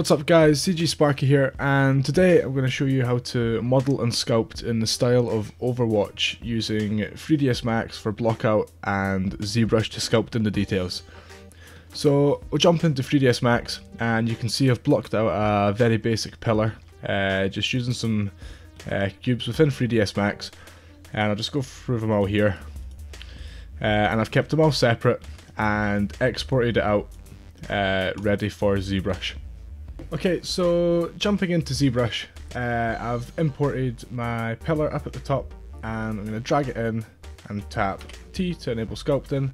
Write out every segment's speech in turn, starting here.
What's up guys, CG Sparky here, and today I'm going to show you how to model and sculpt in the style of Overwatch using 3ds Max for blockout and ZBrush to sculpt in the details. So we'll jump into 3ds Max and you can see I've blocked out a very basic pillar just using some cubes within 3ds Max, and I'll just go through them all here and I've kept them all separate and exported it out ready for ZBrush. Okay, so jumping into ZBrush, I've imported my pillar up at the top and I'm going to drag it in and tap T to enable sculpting.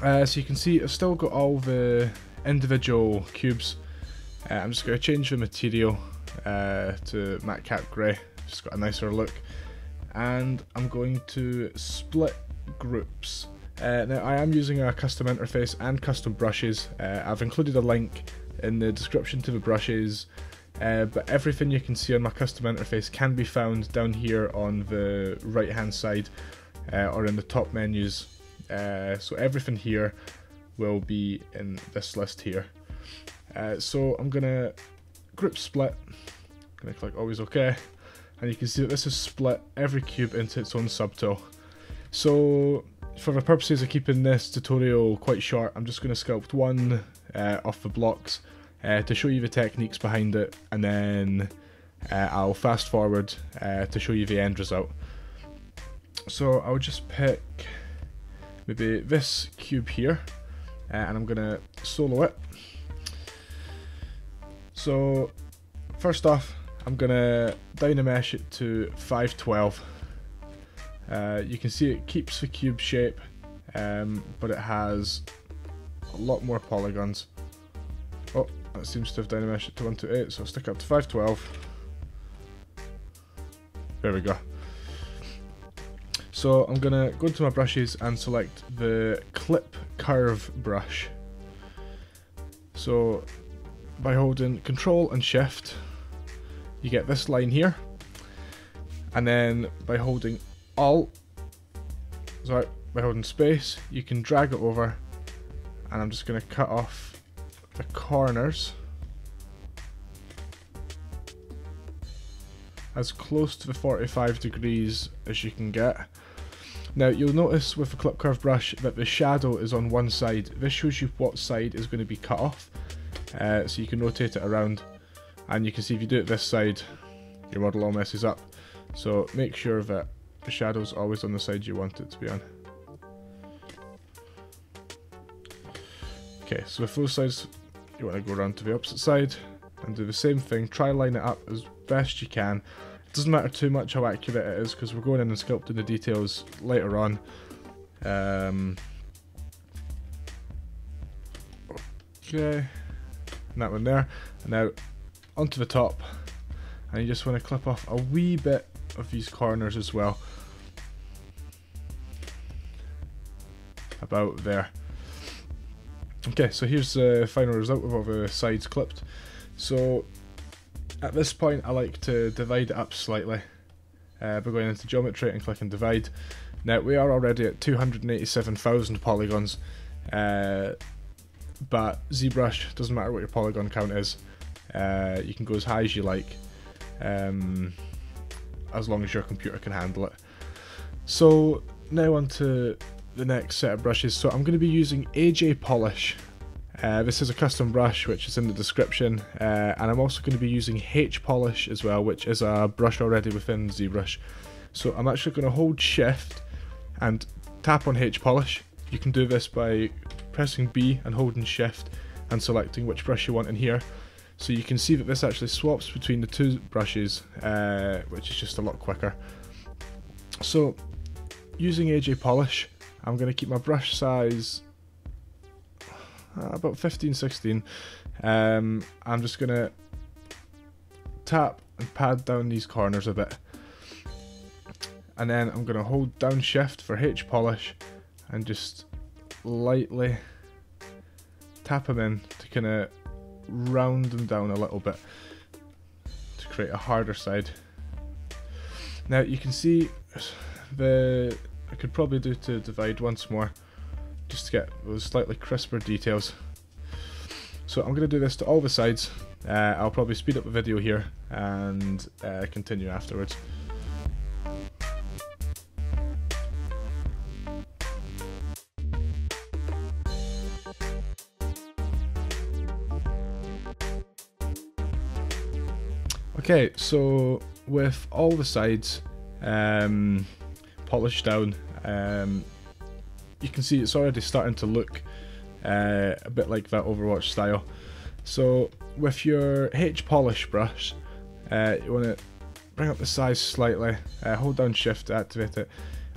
So you can see I've still got all the individual cubes. I'm just going to change the material to matte cap grey, just got a nicer look. And I'm going to split groups. Now I am using a custom interface and custom brushes. I've included a link in the description to the brushes, but everything you can see on my custom interface can be found down here on the right hand side or in the top menus, so everything here will be in this list here. So I'm gonna group split, gonna click always OK, and you can see that this has split every cube into its own subtool. So for the purposes of keeping this tutorial quite short, I'm just going to sculpt one off the blocks to show you the techniques behind it, and then I'll fast forward to show you the end result. So I'll just pick maybe this cube here and I'm going to solo it. So first off I'm going to Dynamesh it to 512. You can see it keeps the cube shape, but it has a lot more polygons. Oh, that seems to have Dynamesh it to 128, so I'll stick it up to 512. There we go. So I'm going to go into my brushes and select the clip curve brush. So by holding Control and Shift, you get this line here, and then by holding space, you can drag it over, and I'm just going to cut off the corners as close to the 45 degrees as you can get. Now you'll notice with the clip curve brush that the shadow is on one side. This shows you what side is going to be cut off, so you can rotate it around, and you can see if you do it this side, your model all messes up. So make sure that the shadow's always on the side you want it to be on. Okay, so with those sides, you want to go around to the opposite side and do the same thing. Try line it up as best you can. It doesn't matter too much how accurate it is because we're going in and sculpting the details later on. Okay, and that one there. And now onto the top, and you just want to clip off a wee bit of these corners as well, about there. Okay, so here's the final result of all the sides clipped. So at this point I like to divide it up slightly by going into geometry and clicking divide. Now we are already at 287,000 polygons, but ZBrush, doesn't matter what your polygon count is, you can go as high as you like, as long as your computer can handle it. So now on to the next set of brushes. So I'm going to be using AJ Polish. This is a custom brush which is in the description, and I'm also going to be using H Polish as well, which is a brush already within ZBrush. So I'm actually going to hold Shift and tap on H Polish. You can do this by pressing B and holding Shift and selecting which brush you want in here. So you can see that this actually swaps between the two brushes, which is just a lot quicker. So using AJ Polish, I'm going to keep my brush size about 15-16. I'm just going to tap and pad down these corners a bit, and then I'm going to hold down Shift for H Polish and just lightly tap them in to kind of round them down a little bit to create a harder side. Now you can see the I could probably do to divide once more just to get those slightly crisper details. So I'm going to do this to all the sides. I'll probably speed up the video here and continue afterwards. Okay, so with all the sides polished down, you can see it's already starting to look a bit like that Overwatch style. So with your H Polish brush, you want to bring up the size slightly, hold down shift to activate it,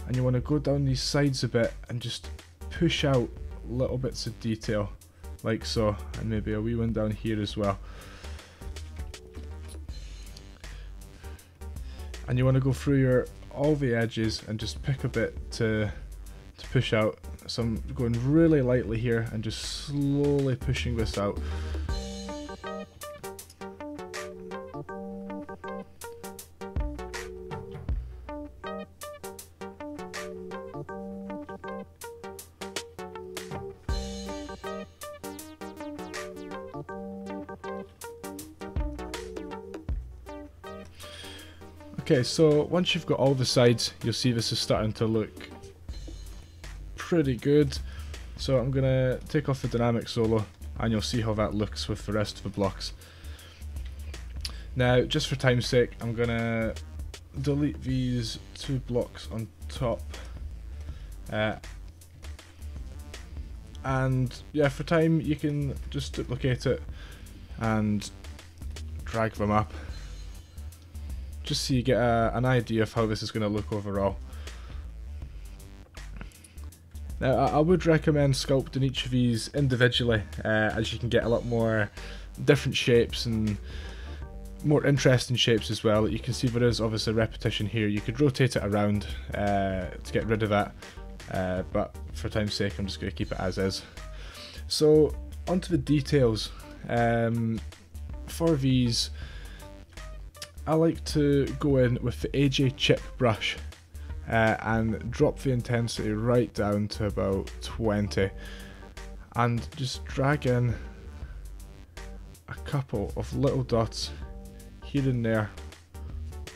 and you want to go down these sides a bit and just push out little bits of detail like so, and maybe a wee one down here as well. And you want to go through all the edges and just pick a bit to push out. So I'm going really lightly here and just slowly pushing this out. Okay, so once you've got all the sides, you'll see this is starting to look pretty good. So I'm going to take off the dynamic solo and you'll see how that looks with the rest of the blocks. Now, just for time's sake, I'm going to delete these two blocks on top. And yeah, for time, you can just duplicate it and drag them up, just so you get an idea of how this is going to look overall. Now I would recommend sculpting each of these individually, as you can get a lot more different shapes and more interesting shapes as well. You can see there is obviously repetition here. You could rotate it around to get rid of that, but for time's sake I'm just going to keep it as is. So onto the details. For these, I like to go in with the AJ chip brush and drop the intensity right down to about 20 and just drag in a couple of little dots here and there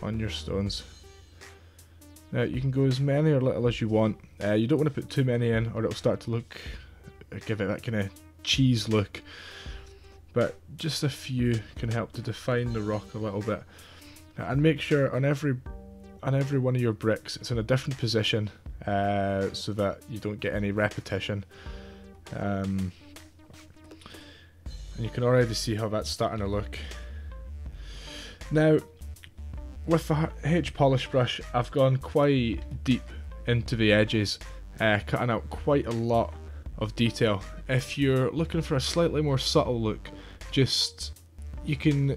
on your stones. Now you can go as many or little as you want. You don't want to put too many in or it'll start to look, give it that kind of cheese look, but just a few can help to define the rock a little bit. And make sure on every one of your bricks it's in a different position, so that you don't get any repetition. And you can already see how that's starting to look. Now with the H Polish brush I've gone quite deep into the edges, cutting out quite a lot of detail. If you're looking for a slightly more subtle look, you can,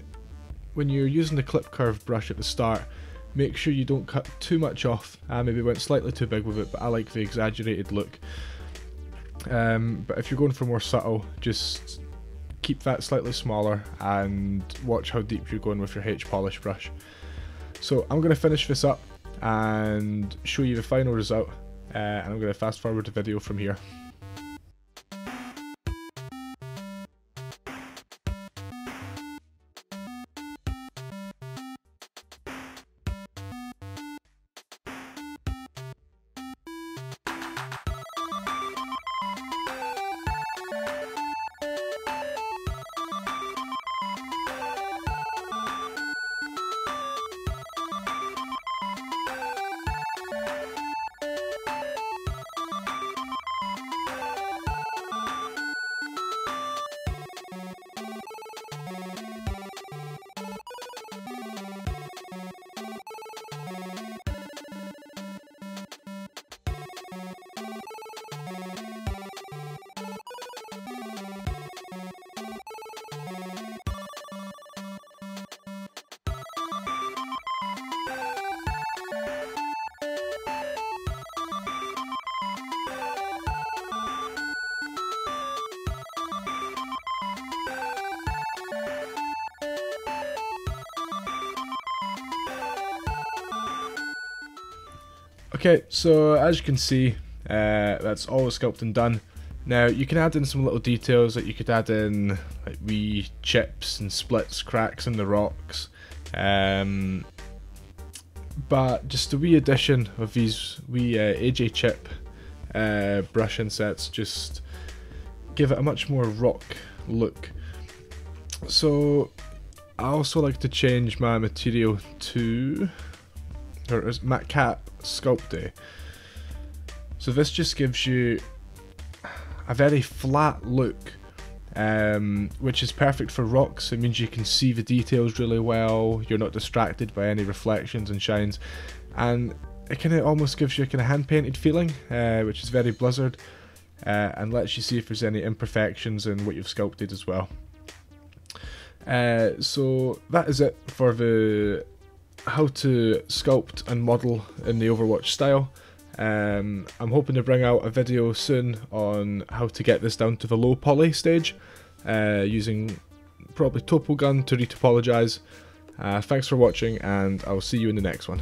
when you're using the clip curve brush at the start, make sure you don't cut too much off. I maybe went slightly too big with it, but I like the exaggerated look. But if you're going for more subtle, just keep that slightly smaller and watch how deep you're going with your H Polish brush. So I'm going to finish this up and show you the final result, and I'm going to fast forward the video from here. Okay, so as you can see, that's all sculpting done. Now you can add in some little details that you could add in, like wee chips and splits, cracks in the rocks, but just a wee addition of these wee AJ chip brush insets just give it a much more rock look. So I also like to change my material to, or it was Matcap Sculpty. So this just gives you a very flat look, which is perfect for rocks. It means you can see the details really well, you're not distracted by any reflections and shines, and it kind of almost gives you a kind of hand-painted feeling, which is very Blizzard, and lets you see if there's any imperfections in what you've sculpted as well. So that is it for the how to sculpt and model in the Overwatch style. I'm hoping to bring out a video soon on how to get this down to the low poly stage, using probably TopoGun to retopologize. Thanks for watching, and I'll see you in the next one.